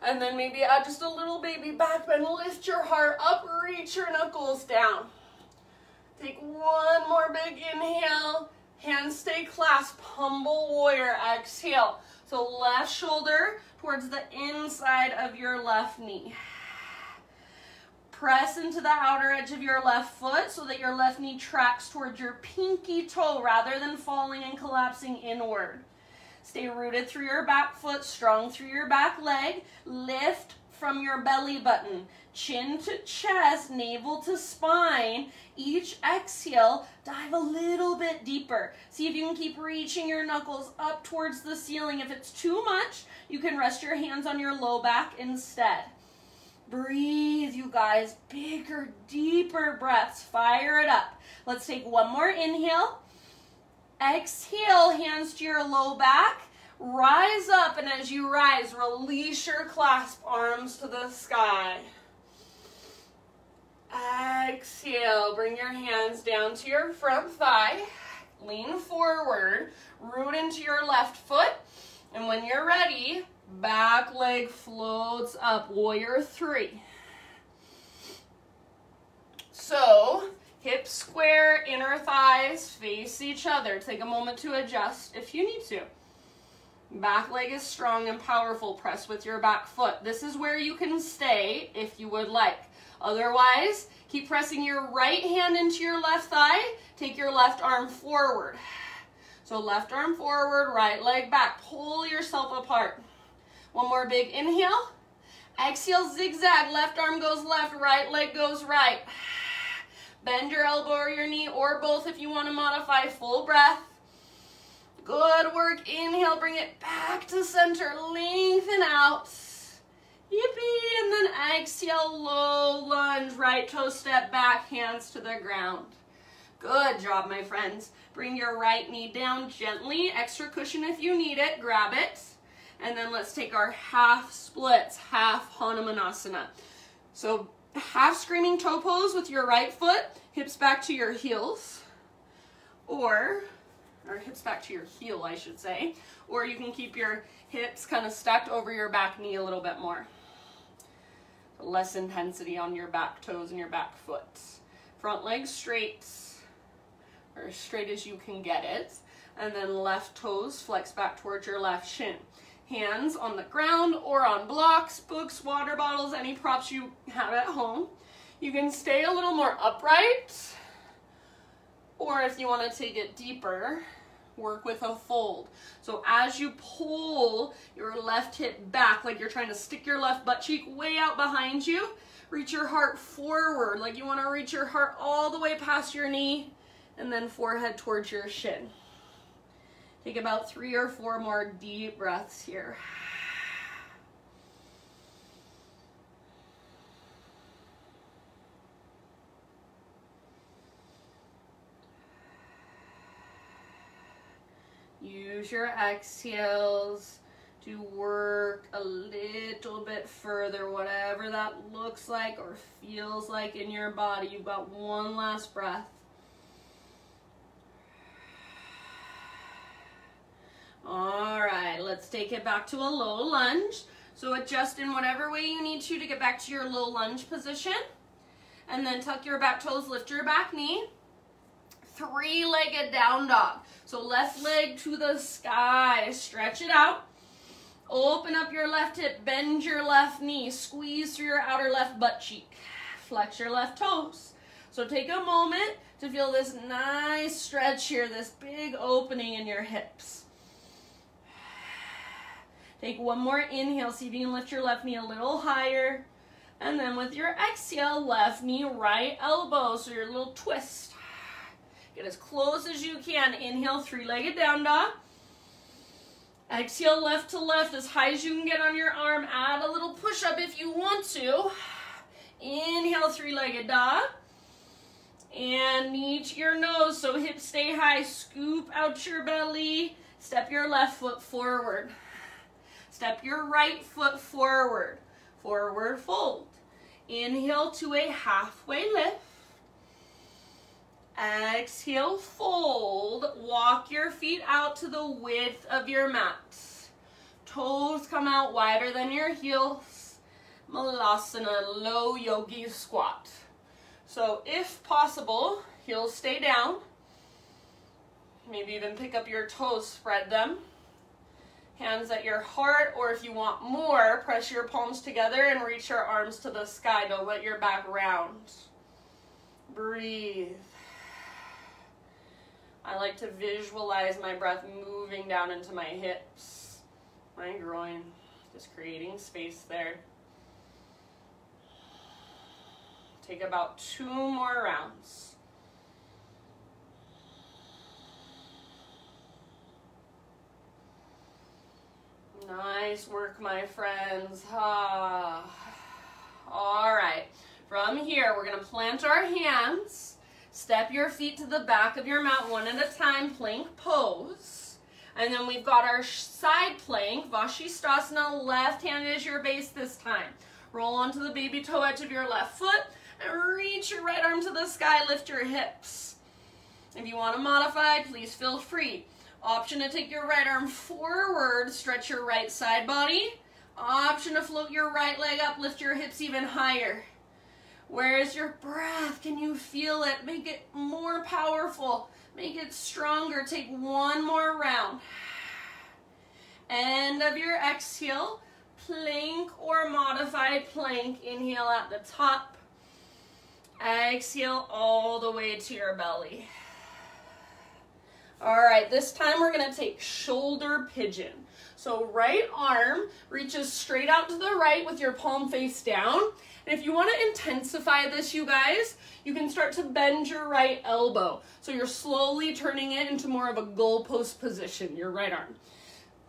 and then maybe add just a little baby back bend. Lift your heart up, reach your knuckles down. Take one more big inhale. Hands stay clasped, humble warrior, exhale. So left shoulder towards the inside of your left knee. Press into the outer edge of your left foot so that your left knee tracks towards your pinky toe rather than falling and collapsing inward. Stay rooted through your back foot, strong through your back leg. Lift from your belly button, chin to chest, navel to spine. Each exhale, dive a little bit deeper. See if you can keep reaching your knuckles up towards the ceiling. If it's too much, you can rest your hands on your low back instead. Breathe, you guys. Bigger, deeper breaths. Fire it up. Let's take one more inhale. Exhale, hands to your low back. Rise up, and as you rise, release your clasp arms to the sky. Exhale, bring your hands down to your front thigh. Lean forward, root into your left foot, and when you're ready, back leg floats up, warrior three. So, hips square, inner thighs face each other. Take a moment to adjust if you need to. Back leg is strong and powerful. Press with your back foot. This is where you can stay if you would like. Otherwise, keep pressing your right hand into your left thigh. Take your left arm forward. So left arm forward, right leg back. Pull yourself apart. One more big inhale. Exhale, zigzag. Left arm goes left, right leg goes right. Bend your elbow or your knee or both if you want to modify. Full breath. Good work. Inhale, bring it back to center. Lengthen out. Yippee. And then exhale, low lunge. Right toe step back, hands to the ground. Good job, my friends. Bring your right knee down gently. Extra cushion if you need it. Grab it. And then let's take our half splits, half Hanumanasana. So half screaming toe pose with your right foot, hips back to your heels, or hips back to your heel, I should say. Or you can keep your hips kind of stacked over your back knee a little bit more. Less intensity on your back toes and your back foot. Front leg straight, or as straight as you can get it. And then left toes flex back towards your left shin. Hands on the ground or on blocks, books, water bottles, any props you have at home. You can stay a little more upright, or if you want to take it deeper, work with a fold. So as you pull your left hip back, like you're trying to stick your left butt cheek way out behind you, reach your heart forward, like you want to reach your heart all the way past your knee, and then forehead towards your shin. Take about 3 or 4 more deep breaths here. Use your exhales to work a little bit further, whatever that looks like or feels like in your body. You've got one last breath. All right, let's take it back to a low lunge. So adjust in whatever way you need to get back to your low lunge position. And then tuck your back toes, lift your back knee. Three-legged down dog. So left leg to the sky, stretch it out. Open up your left hip, bend your left knee, squeeze through your outer left butt cheek. Flex your left toes. So take a moment to feel this nice stretch here, this big opening in your hips. Take one more inhale, see if you can lift your left knee a little higher. And then with your exhale, left knee, right elbow, so your little twist. Get as close as you can. Inhale, three-legged down dog. Exhale, left to left, as high as you can get on your arm. Add a little push-up if you want to. Inhale, three-legged dog. And knee to your nose, so hips stay high. Scoop out your belly. Step your left foot forward. Step your right foot forward. Forward fold. Inhale to a halfway lift. Exhale, fold. Walk your feet out to the width of your mat. Toes come out wider than your heels. Malasana, low yogi squat. So if possible, heels stay down. Maybe even pick up your toes, spread them. Hands at your heart, or if you want more, press your palms together and reach your arms to the sky. Don't let your back round. Breathe. I like to visualize my breath moving down into my hips, my groin, just creating space there. Take about 2 more rounds. Nice work, my friends. Ah. All right, from here, we're gonna plant our hands, step your feet to the back of your mat one at a time, plank pose. And then we've got our side plank, Vashisthasana, left hand is your base this time. Roll onto the baby toe edge of your left foot and reach your right arm to the sky, lift your hips. If you wanna modify, please feel free. Option to take your right arm forward, stretch your right side body. Option to float your right leg up, lift your hips even higher. Where is your breath? Can you feel it? Make it more powerful. Make it stronger. Take 1 more round. End of your exhale, plank or modified plank. Inhale at the top. Exhale all the way to your belly. All right, this time we're gonna take shoulder pigeon. So right arm reaches straight out to the right with your palm face down. And if you wanna intensify this, you guys, you can start to bend your right elbow. So you're slowly turning it into more of a goalpost position, your right arm.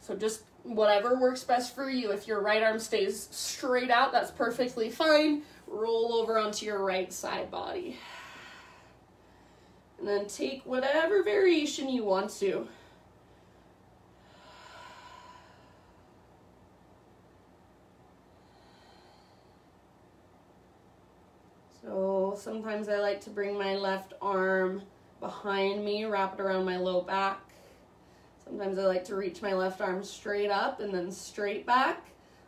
So just whatever works best for you. If your right arm stays straight out, that's perfectly fine. Roll over onto your right side body. And then take whatever variation you want to. So sometimes I like to bring my left arm behind me, wrap it around my low back. Sometimes I like to reach my left arm straight up and then straight back.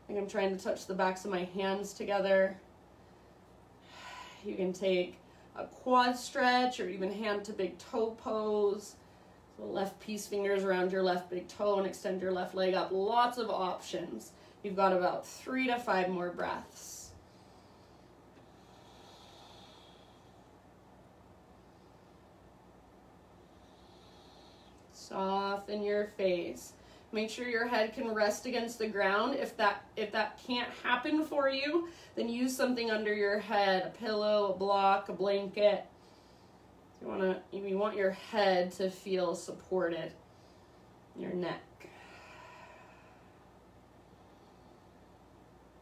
Like I'm trying to touch the backs of my hands together. You can take a quad stretch or even hand to big toe pose. So left peace fingers around your left big toe and extend your left leg up. Lots of options. You've got about 3 to 5 more breaths. Soften your face. Make sure your head can rest against the ground. If that can't happen for you, then use something under your head, a pillow, a block, a blanket. You want your head to feel supported, your neck.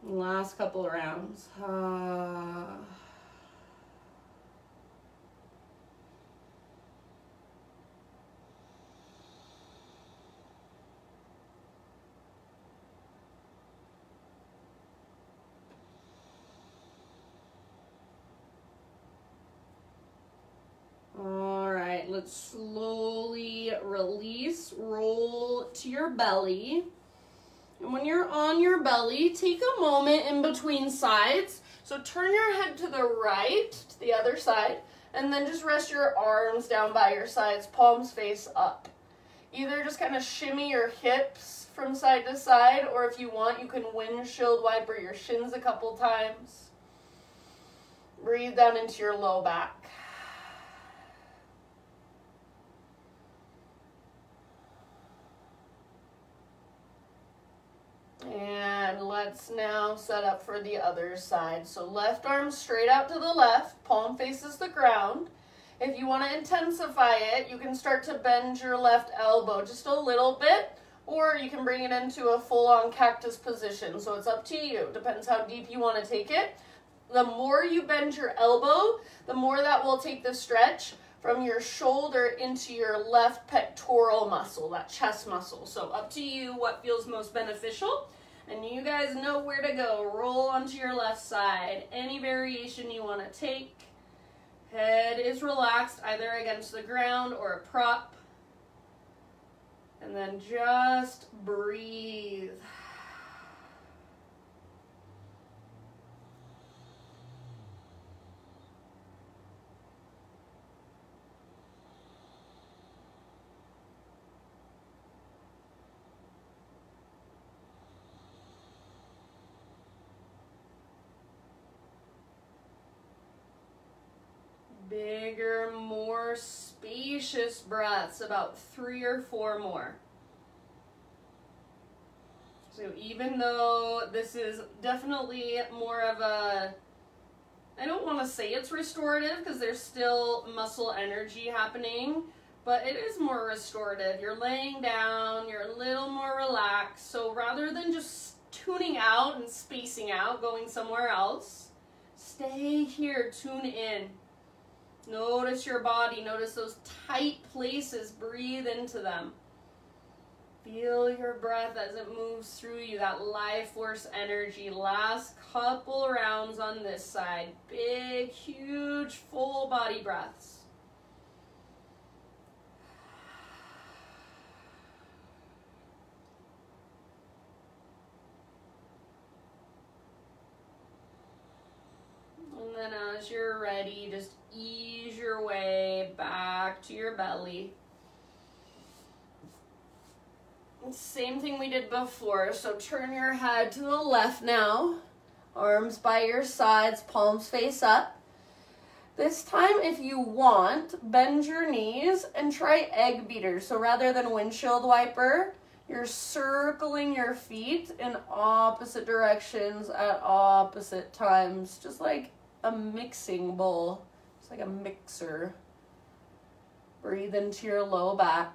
Last couple of rounds. Let's slowly release, roll to your belly. And when you're on your belly, take a moment in between sides. So turn your head to the right, to the other side, and then just rest your arms down by your sides, palms face up. Either just kind of shimmy your hips from side to side, or if you want, you can windshield wiper your shins a couple times. Breathe down into your low back. And let's now set up for the other side. So left arm straight out to the left, palm faces the ground. If you want to intensify it, you can start to bend your left elbow just a little bit, or you can bring it into a full-on cactus position. So it's up to you. Depends how deep you want to take it. The more you bend your elbow, the more that will take the stretch from your shoulder into your left pectoral muscle, that chest muscle. So up to you what feels most beneficial. and you guys know where to go. Roll onto your left side. Any variation you want to take. Head is relaxed either against the ground or a prop. And then just breathe. Bigger, more spacious breaths, about 3 or 4 more. So even though this is definitely more of a, I don't want to say it's restorative because there's still muscle energy happening, but it is more restorative. You're laying down, you're a little more relaxed. So rather than just tuning out and spacing out, going somewhere else, stay here, tune in. Notice your body, notice those tight places, breathe into them. Feel your breath as it moves through you, that life force energy. Last couple rounds on this side. Big, huge, full body breaths. And then as you're ready, just ease your way back to your belly. Same thing we did before, so turn your head to the left now. Arms by your sides, palms face up. This time, if you want, bend your knees and try egg beaters. So rather than windshield wiper, you're circling your feet in opposite directions at opposite times, just like a mixing bowl. It's like a mixer. Breathe into your low back.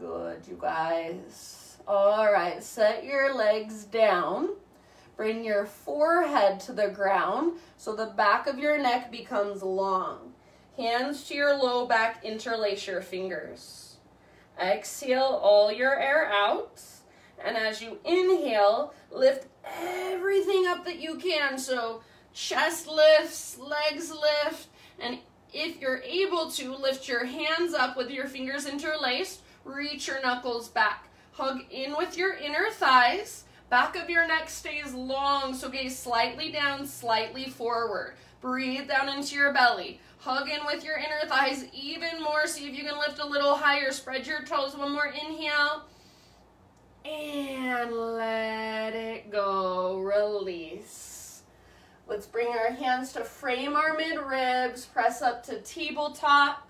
Good, you guys. All right, set your legs down. Bring your forehead to the ground so the back of your neck becomes long. Hands to your low back, interlace your fingers. Exhale all your air out. And as you inhale, lift everything up that you can. So chest lifts, legs lift, and if you're able to, lift your hands up with your fingers interlaced. Reach your knuckles back. Hug in with your inner thighs. Back of your neck stays long, so gaze slightly down, slightly forward. Breathe down into your belly. Hug in with your inner thighs even more. See if you can lift a little higher. Spread your toes. One more inhale. And let it go. Release. Let's bring our hands to frame our mid-ribs. Press up to tabletop.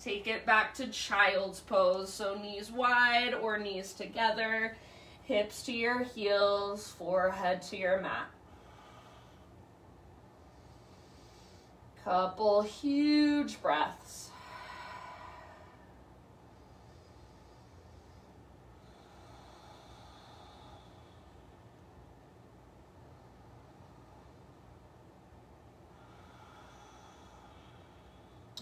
Take it back to child's pose, so knees wide or knees together, hips to your heels, forehead to your mat. Couple huge breaths.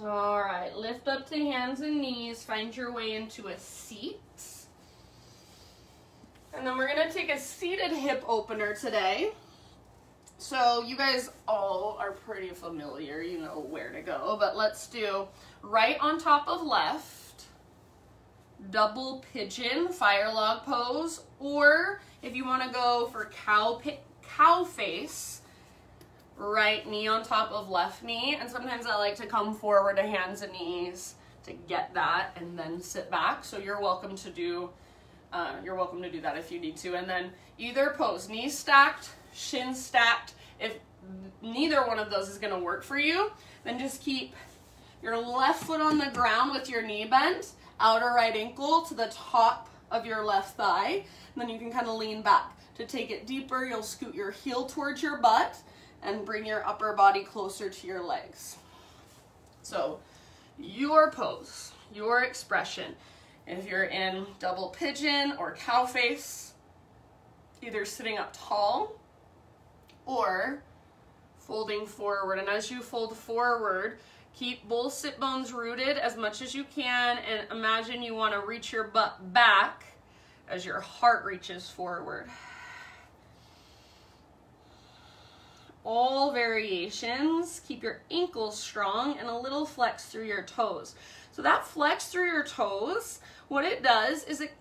All right, lift up to hands and knees, find your way into a seat. And then we're gonna take a seated hip opener today. So you guys all are pretty familiar, you know where to go, but let's do right on top of left, double pigeon, fire log pose, or if you wanna go for cow face, right knee on top of left knee, and sometimes I like to come forward to hands and knees to get that and then sit back. So you're welcome to do that if you need to. And then either pose, knees stacked, shins stacked. If neither one of those is gonna work for you, then just keep your left foot on the ground with your knee bent, outer right ankle to the top of your left thigh, and then you can kind of lean back. To take it deeper, you'll scoot your heel towards your butt and bring your upper body closer to your legs. So your pose, your expression. If you're in double pigeon or cow face, either sitting up tall or folding forward. And as you fold forward, Keep both sit bones rooted as much as you can, and imagine you want to reach your butt back as your heart reaches forward. All variations. Keep your ankles strong and a little flex through your toes. So that flex through your toes, what it does is it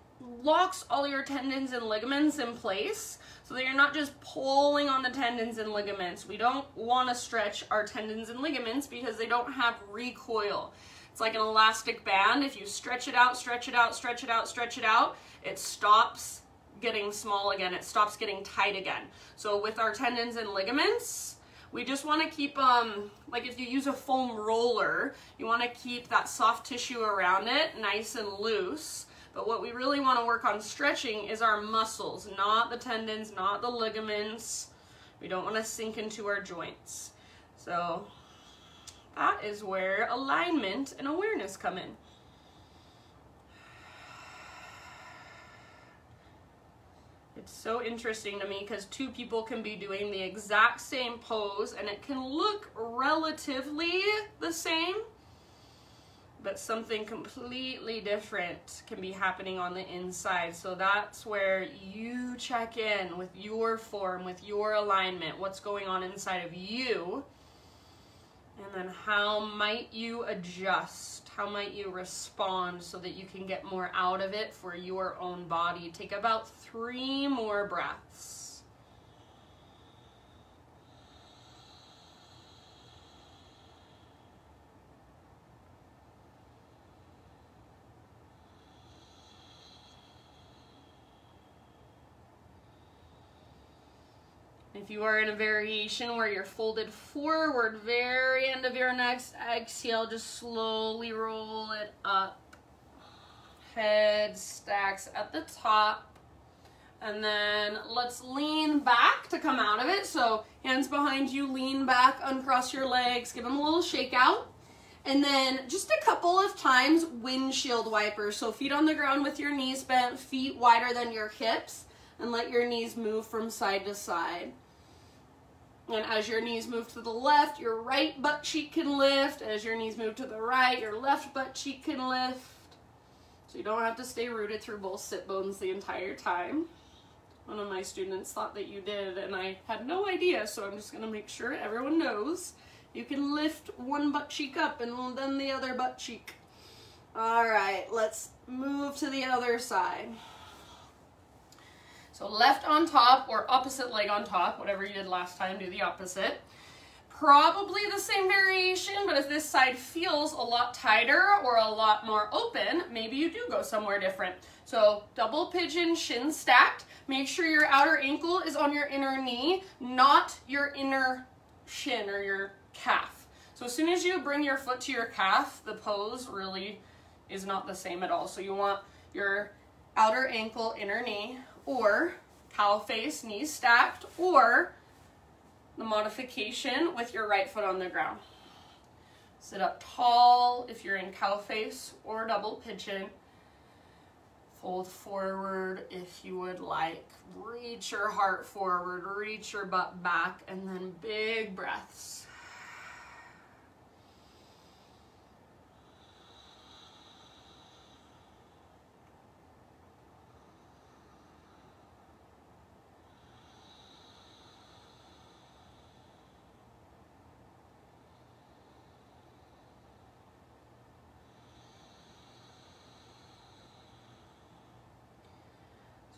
locks all your tendons and ligaments in place so that you're not just pulling on the tendons and ligaments. We don't want to stretch our tendons and ligaments because they don't have recoil. It's like an elastic band. If you stretch it out, stretch it out, stretch it out, stretch it out, it stops getting small again. It stops getting tight again. So with our tendons and ligaments, we just want to keep, like if you use a foam roller, you want to keep that soft tissue around it nice and loose. But what we really want to work on stretching is our muscles, not the tendons, not the ligaments. We don't want to sink into our joints. So that is where alignment and awareness come in. It's so interesting to me because two people can be doing the exact same pose and it can look relatively the same, but something completely different can be happening on the inside. So that's where you check in with your form, with your alignment, what's going on inside of you, and then how might you adjust, how might you respond so that you can get more out of it for your own body. Take about 3 more breaths. If you are in a variation where you're folded forward, very end of your next exhale, just slowly roll it up. Head stacks at the top. And then let's lean back to come out of it. So hands behind you, lean back, uncross your legs, give them a little shake out. And then just a couple of times, windshield wipers. So feet on the ground with your knees bent, feet wider than your hips, and let your knees move from side to side. And as your knees move to the left, your right butt cheek can lift. As your knees move to the right, your left butt cheek can lift. So you don't have to stay rooted through both sit bones the entire time. One of my students thought that you did, and I had no idea, so I'm just gonna make sure everyone knows. You can lift one butt cheek up and then the other butt cheek. All right, let's move to the other side. So left on top or opposite leg on top, whatever you did last time, do the opposite. Probably the same variation, but if this side feels a lot tighter or a lot more open, maybe you do go somewhere different. So double pigeon, shin stacked. Make sure your outer ankle is on your inner knee, not your inner shin or your calf. So as soon as you bring your foot to your calf, the pose really is not the same at all. So you want your outer ankle, inner knee, or cow face, knees stacked, or the modification with your right foot on the ground. Sit up tall if you're in cow face or double pigeon. Fold forward if you would like. Reach your heart forward, reach your butt back, and then big breaths.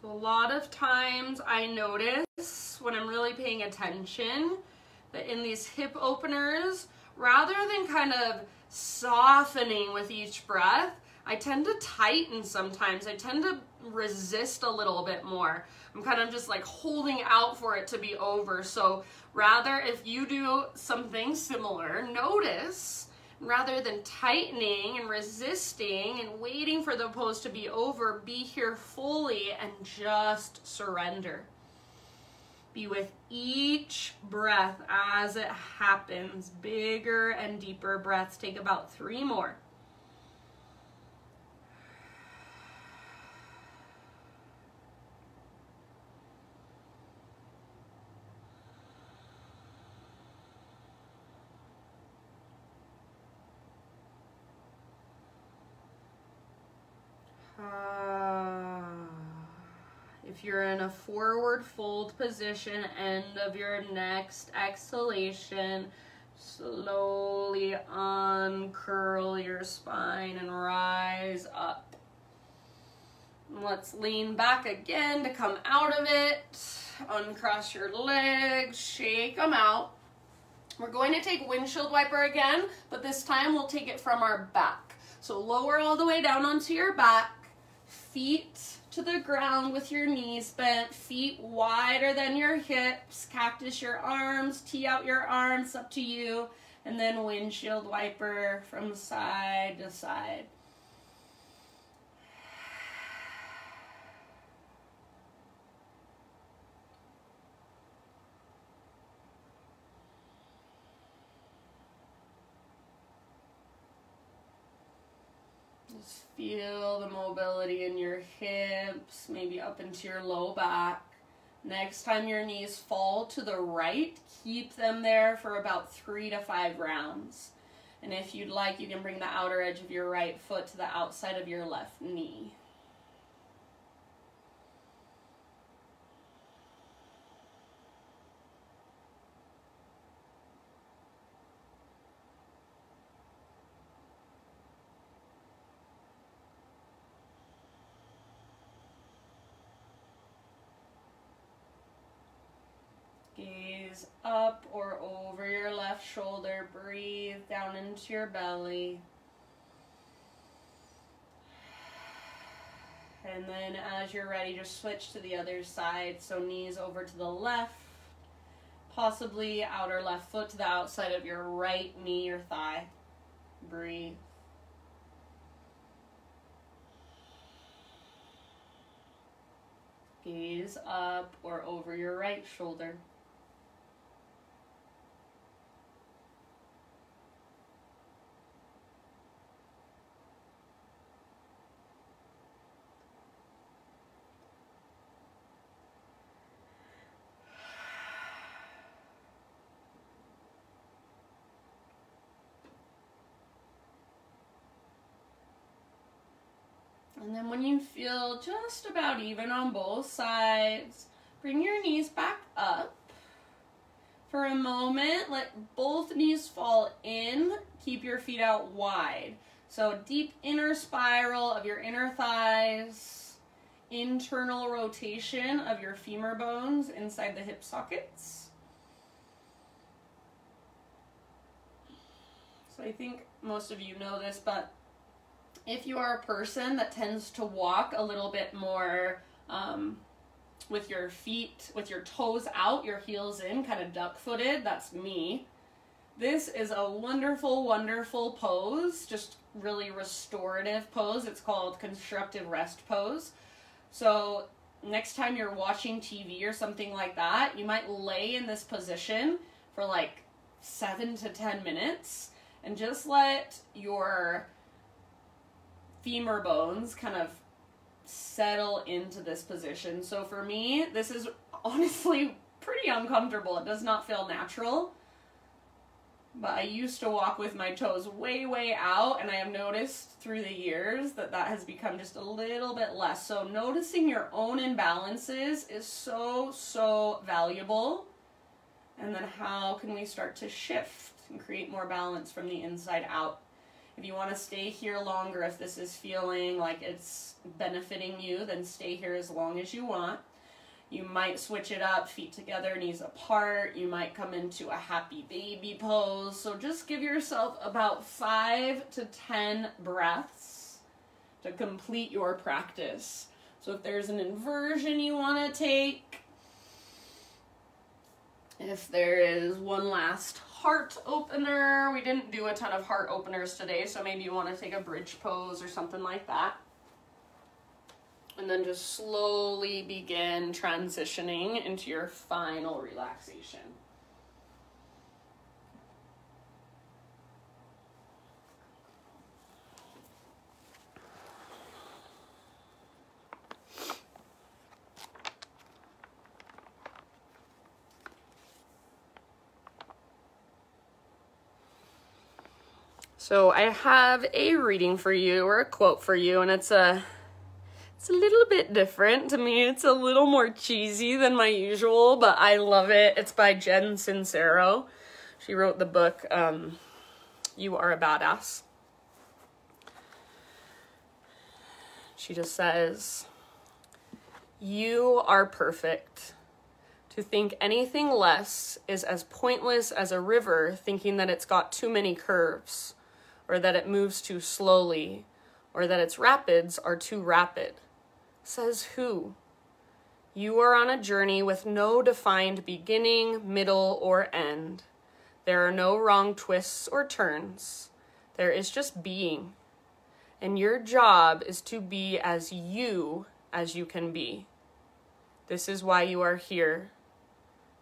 A lot of times I notice when I'm really paying attention that in these hip openers, rather than kind of softening with each breath, I tend to tighten sometimes. I tend to resist a little bit more. I'm kind of just like holding out for it to be over. So rather, if you do something similar, notice rather than tightening and resisting and waiting for the pose to be over, be here fully and just surrender. Be with each breath as it happens. Bigger and deeper breaths. Take about 3 more. If you're in a forward fold position, end of your next exhalation, slowly uncurl your spine and rise up. Let's lean back again to come out of it. Uncross your legs, shake them out. We're going to take windshield wiper again, but this time we'll take it from our back. So lower all the way down onto your back, feet to the ground with your knees bent, feet wider than your hips, cactus your arms, tee out your arms, up to you, and then windshield wiper from side to side. Just feel the mobility in your hips, maybe up into your low back. Next time your knees fall to the right, keep them there for about 3 to 5 rounds. And if you'd like, you can bring the outer edge of your right foot to the outside of your left knee. Up or over your left shoulder, breathe down into your belly. And then as you're ready, just switch to the other side. So knees over to the left, possibly outer left foot to the outside of your right knee or thigh. Breathe. Gaze up or over your right shoulder. And then when you feel just about even on both sides, bring your knees back up. For a moment, let both knees fall in. Keep your feet out wide. So deep inner spiral of your inner thighs, internal rotation of your femur bones inside the hip sockets. So I think most of you know this, but if you are a person that tends to walk a little bit more with your feet, with your toes out, your heels in, kind of duck-footed, that's me. This is a wonderful, wonderful pose, just really restorative pose. It's called constructive rest pose. So next time you're watching TV or something like that, you might lay in this position for like 7 to 10 minutes and just let your femur bones kind of settle into this position. So for me, this is honestly pretty uncomfortable. It does not feel natural, but I used to walk with my toes way, way out, and I have noticed through the years that that has become just a little bit less. So noticing your own imbalances is so, so valuable. And then how can we start to shift and create more balance from the inside out? If you want to stay here longer, if this is feeling like it's benefiting you, then stay here as long as you want. You might switch it up, feet together, knees apart. You might come into a happy baby pose. So just give yourself about 5 to 10 breaths to complete your practice. So if there's an inversion you want to take, if there is one last heart opener. We didn't do a ton of heart openers today, so maybe you want to take a bridge pose or something like that. And then just slowly begin transitioning into your final relaxation. So I have a reading for you, or a quote for you, and it's It's a little bit different to me. It's a little more cheesy than my usual, but I love it. It's by Jen Sincero. She wrote the book, You Are a Badass. She just says, "You are perfect. To think anything less is as pointless as a river thinking that it's got too many curves, or that it moves too slowly, or that its rapids are too rapid. Says who? You are on a journey with no defined beginning, middle, or end. There are no wrong twists or turns. There is just being. And your job is to be as you can be. This is why you are here.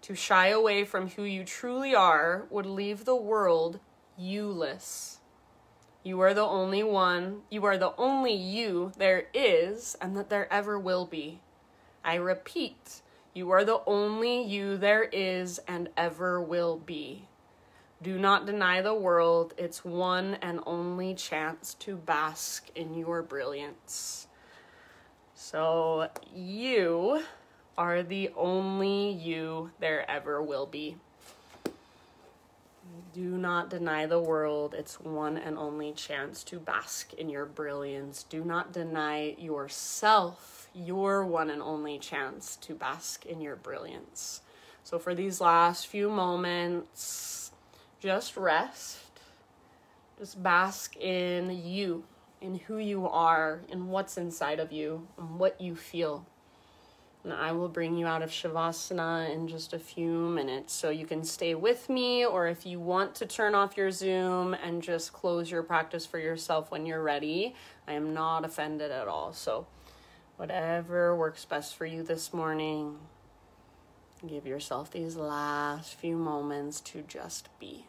To shy away from who you truly are would leave the world you-less. You are the only one, you are the only you there is and that there ever will be. I repeat, you are the only you there is and ever will be. Do not deny the world its one and only chance to bask in your brilliance." So you are the only you there ever will be. Do not deny the world its one and only chance to bask in your brilliance. Do not deny yourself your one and only chance to bask in your brilliance. So for these last few moments, just rest. Just bask in you, in who you are, in what's inside of you, and what you feel. And I will bring you out of Shavasana in just a few minutes, so you can stay with me, or if you want to turn off your Zoom and just close your practice for yourself when you're ready. I am not offended at all. So whatever works best for you this morning, give yourself these last few moments to just be.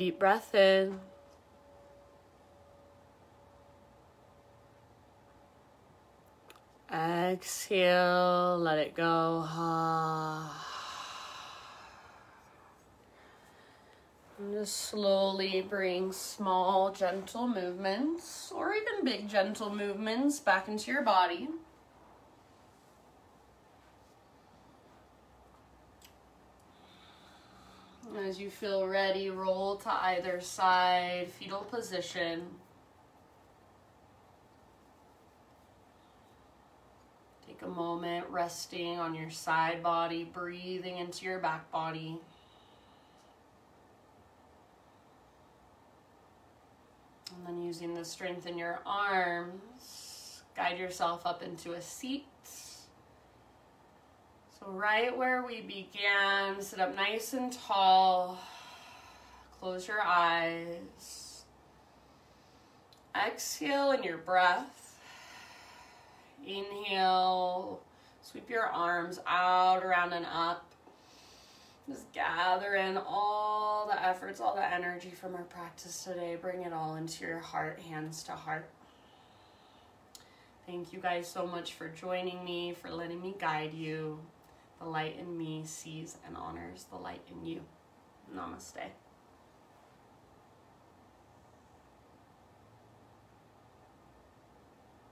deep breath in. Exhale, let it go. And just slowly bring small, gentle movements, or even big, gentle movements back into your body. As you feel ready, roll to either side, fetal position. Take a moment resting on your side body, breathing into your back body. And then using the strength in your arms, guide yourself up into a seat. So right where we began, sit up nice and tall, close your eyes, exhale in your breath, inhale, sweep your arms out, around and up, just gather in all the efforts, all the energy from our practice today, bring it all into your heart, hands to heart. Thank you guys so much for joining me, for letting me guide you. The light in me sees and honors the light in you. Namaste.